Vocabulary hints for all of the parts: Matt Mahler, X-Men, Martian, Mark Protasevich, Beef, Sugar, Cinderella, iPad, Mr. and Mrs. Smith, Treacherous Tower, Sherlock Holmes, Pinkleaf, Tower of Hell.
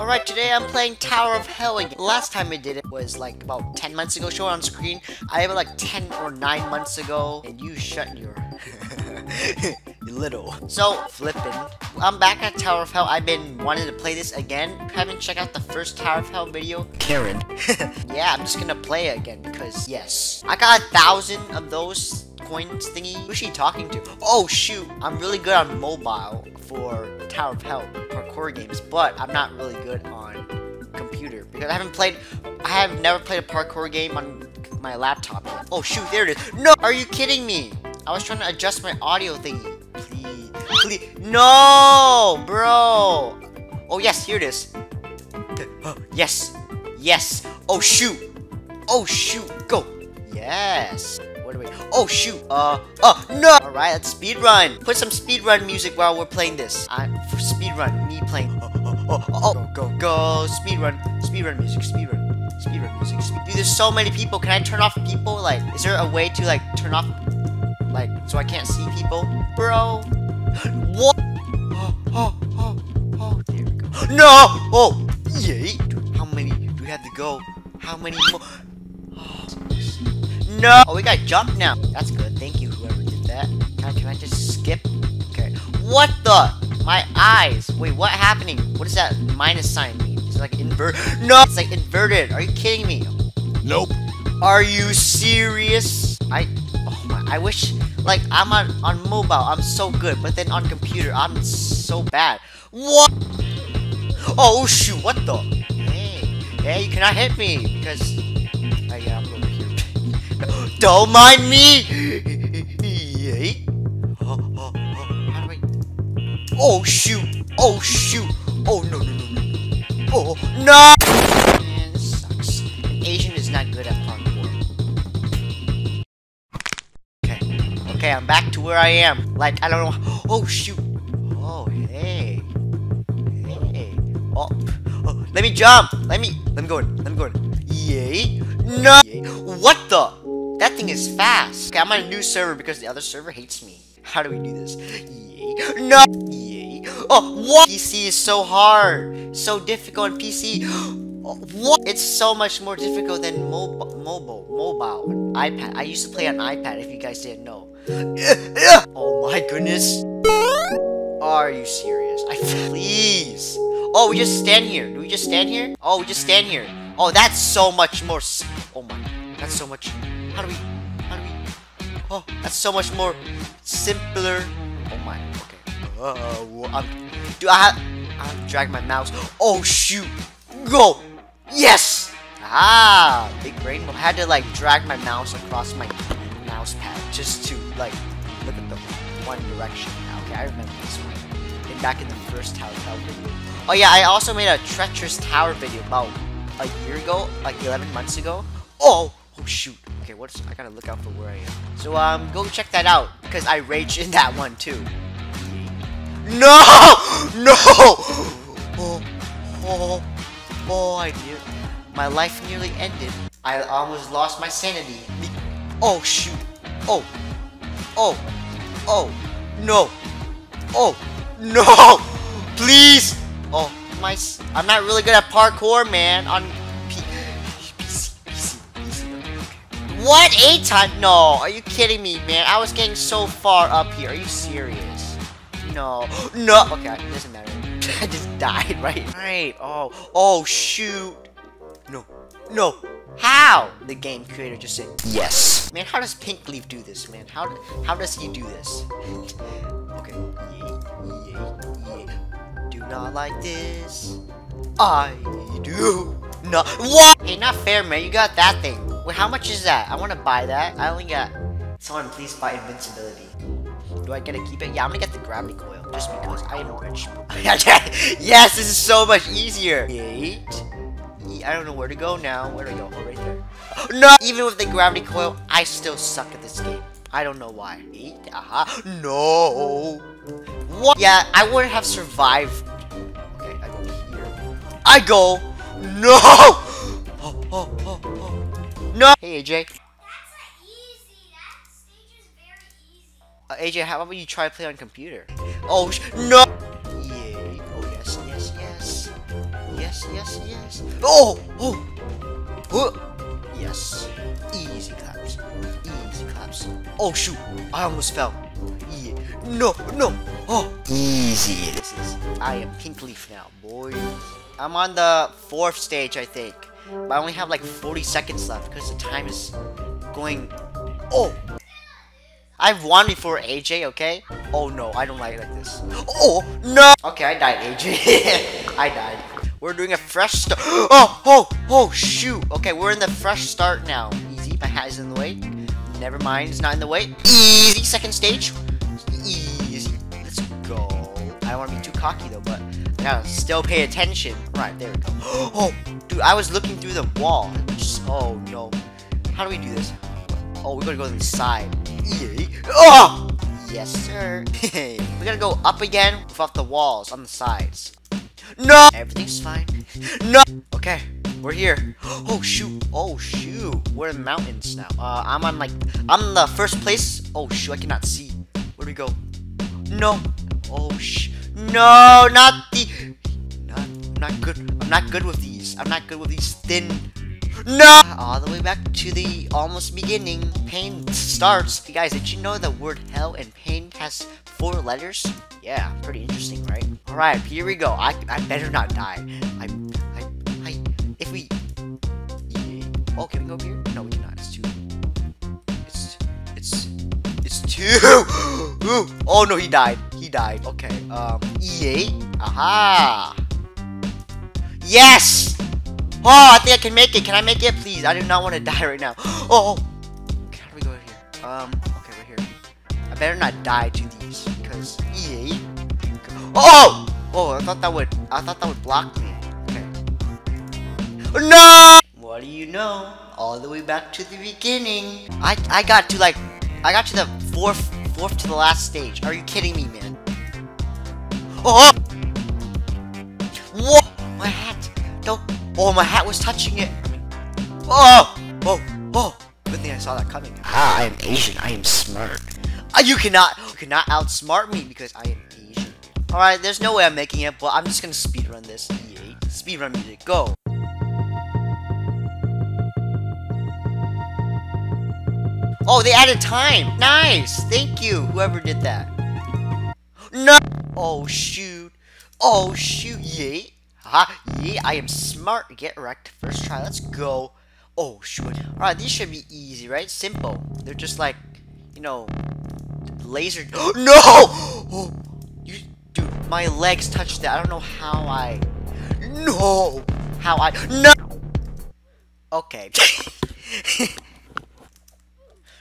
Alright, today I'm playing Tower of Hell again. Last time I did it was like about 10 months ago, show it on screen. I have it like 10 or 9 months ago. And you shut your... little. So, flippin'. I'm back at Tower of Hell. I've been wanting to play this again. If you haven't checked out the first Tower of Hell video, Karen. Yeah, I'm just gonna play it again because, yes. I got 1,000 of those coins thingy. Who's she talking to? Oh, shoot. I'm really good on mobile for Tower of Hell parkour games, but I'm not really good on computer because I have never played a parkour game on my laptop yet. Oh, shoot. There it is. No! Are you kidding me? I was trying to adjust my audio thingy. Please, please. No, bro. Oh, yes, here it is. Yes, yes. Oh, shoot. Oh, shoot. Go. Yes. What do we? Oh, shoot. No. All right, let's speedrun. Put some speedrun music while we're playing this. Speedrun, me playing. Go, go, go. Speedrun. Speedrun music, speedrun. Speedrun music. Dude, there's so many people. Can I turn off people? Like, is there a way to, like, turn off... like, so I can't see people? Bro! What? Oh, there we go. No! Oh! Yay! Dude, how many do we have to go? How many more? Oh, no! Oh, we gotta jump now. That's good. Thank you, whoever did that. Can I just skip? Okay. What the? My eyes! Wait, what happening? What does that minus sign mean? Is it like invert? No! It's like inverted. Are you kidding me? Nope. Are you serious? I wish, like, I'm on mobile, I'm so good, but then on computer, I'm so bad. What? Oh, shoot, what the? Hey, hey, you cannot hit me, because, I'm over here. Don't mind me! How do I? Oh, shoot, oh, shoot, oh, no, oh, no! Man, this sucks. Asian is not good at farming. Okay, I'm back to where I am. Like, I don't know. Oh, shoot. Oh, hey. Hey. Oh. Let me jump. Let me go in. Let me go in. Yay. No. Yay. What the? That thing is fast. Okay, I'm on a new server because the other server hates me. How do we do this? Yay. No. Yay. Oh, what? PC is so hard. So difficult on PC. Oh, what? It's so much more difficult than mobile. iPad. I used to play on iPad if you guys didn't know. Oh my goodness. Are you serious? Please. Oh, we just stand here. Do we just stand here? Oh, we just stand here. Oh, that's so much more. Oh my. That's so much. How do we? Oh, that's so much more simpler. Oh my. Okay. I'm dragging my mouse. Oh shoot. Go. Yes. Ah, big brain. I had to like drag my mouse across my mouse pad just to like look at the one direction. Okay, I remember this one. And back in the first Tower of Hell video. Oh yeah, I also made a Treacherous Tower video about a year ago, like 11 months ago. Oh shoot. Okay, I gotta look out for where I am. So go check that out because I rage in that one too. No! Oh, I did. My life nearly ended. I almost lost my sanity. Oh shoot! Oh! No! Oh! No! Please! Oh my! I'm not really good at parkour, man. On PC. What? 8 times? No! Are you kidding me, man? I was getting so far up here. Are you serious? No! Okay, it doesn't matter. I just died, right? Right. Oh shoot! No! How? The game creator just said yes. Man, how does Pinkleaf do this, man? How does he do this? Okay. Yeah. Do not like this. I do not. What? Hey, not fair, man. You got that thing. Wait, how much is that? I want to buy that. I only got. Someone please buy invincibility. Do I get to keep it? Yeah, I'm gonna get the gravity coil just because I am rich. Yes, this is so much easier. Eight. I don't know where to go now. Where do I go? Oh, right there. No! Even with the gravity coil, I still suck at this game. I don't know why. No! What? Yeah, I wouldn't have survived. Okay, I go here. I go! No! Oh. No! Hey, AJ. That's not easy. That stage is very easy. AJ, how about you try to play on computer? Oh, no! Yeah. Oh, yes. yes. Oh! Yes. Easy claps. Easy claps. Oh shoot! I almost fell. Yeah. No. Oh, easy. This is. I am Pinkleaf now, boys. I'm on the 4th stage, I think. But I only have like 40 seconds left because the time is going. Oh. I've won before AJ, okay? Oh no, I don't like this. Oh no! Okay, I died, AJ. I died. We're doing a fresh start. Oh, shoot. Okay, we're in the fresh start now. Easy, my hat is in the way. Never mind, it's not in the way. Easy, 2nd stage. Easy, let's go. I don't want to be too cocky though, but I gotta still pay attention. Alright, there we go. Oh, dude, I was looking through the wall. Just, oh no. How do we do this? Oh, we're gonna go to the side. Oh! Yes, sir. We gotta go up again without the walls on the sides. No! Everything's fine. No! Okay, we're here. Oh, shoot. We're in the mountains now. I'm the 1st place. Oh, shoot, I cannot see. Where do we go? No. Oh, shoot. No, not the... Not good. I'm not good with these. I'm not good with these thin... No! All the way back to the almost beginning. Pain starts. Hey guys, did you know the word hell and pain has 4 letters? Yeah, pretty interesting, right? Alright, here we go. I better not die. If we... Oh, can we go up here? No, we cannot. It's too... It's too... Oh no, he died. Okay, EA? Aha! Yes! Oh, I think I can make it. Can I make it, please? I do not want to die right now. Oh, how do we go here? Okay, we're here. I better not die to these because EA. Oh, I thought that would block me. Okay. No. What do you know? All the way back to the beginning. I got to like, I got to the fourth to the last stage. Are you kidding me, man? Oh. What? My hat. Don't. Oh, my hat was touching it. Oh! Good thing I saw that coming. I am Asian. I am smart. You cannot outsmart me because I am Asian. All right, there's no way I'm making it, but I'm just gonna speedrun this. EA. Speedrun music. Go. Oh, they added time. Nice. Thank you, whoever did that. No. Oh shoot. Yay. Yeah, I am smart. Get wrecked. 1st try. Let's go. Oh, shoot. Alright, these should be easy, right? Simple. They're just like, you know, laser. No! Oh, dude, my legs touched that. I don't know how I... No! How I... No! Okay.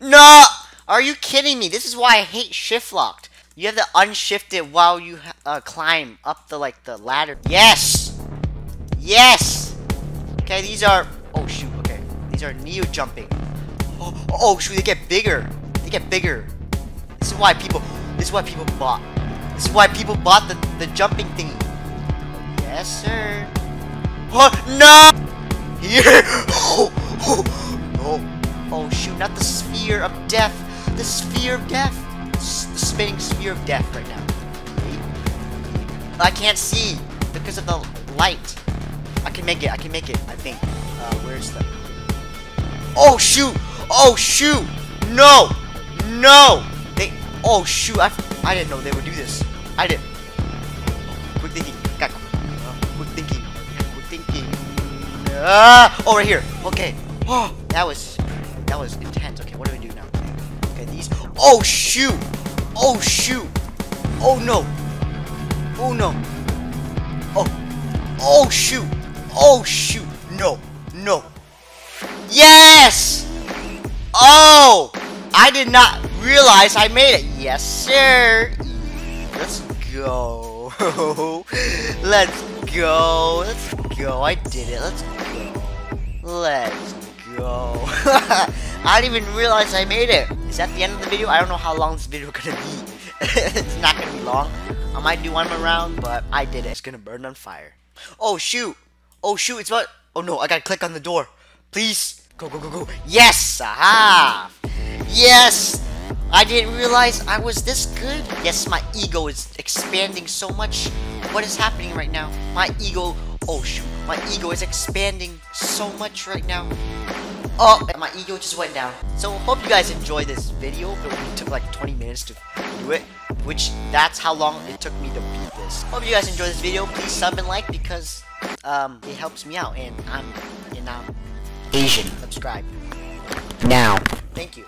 No! Are you kidding me? This is why I hate shift locked. You have to unshift it while you climb up the, like, the ladder. Yes! Yes! Okay, these are... Oh, shoot. Okay. These are Neo jumping. Oh, shoot. They get bigger. This is why people bought the jumping thing. Yes, sir. Oh, no! Here! Oh, no. Oh, shoot. Not the sphere of death. The sphere of death. The spinning sphere of death right now. I can't see because of the light. I can make it, I think. Where's the... Oh shoot! No! I didn't know they would do this. Quick thinking. Oh, right here. Okay. Oh, that was intense. Okay, what do we do now? Okay, these... Oh shoot! Oh no! Oh shoot! No! Yes! Oh! I did not realize I made it. Yes, sir. Let's go. Let's go. I did it. Let's go. I didn't even realize I made it. Is that the end of the video? I don't know how long this video is gonna be. It's not gonna be long. I might do one around, but I did it. It's gonna burn on fire. Oh shoot, it's about... Oh no, I gotta click on the door. Please. Go. Yes! Aha! Yes! I didn't realize I was this good. Yes, my ego is expanding so much. What is happening right now? My ego Oh shoot, my ego is expanding so much right now. Oh, and my ego just went down. So hope you guys enjoyed this video. It only took like 20 minutes to do it, which that's how long it took me to beat this. Hope you guys enjoyed this video. Please sub and like because it helps me out, and I'm Asian. Subscribe now. Thank you.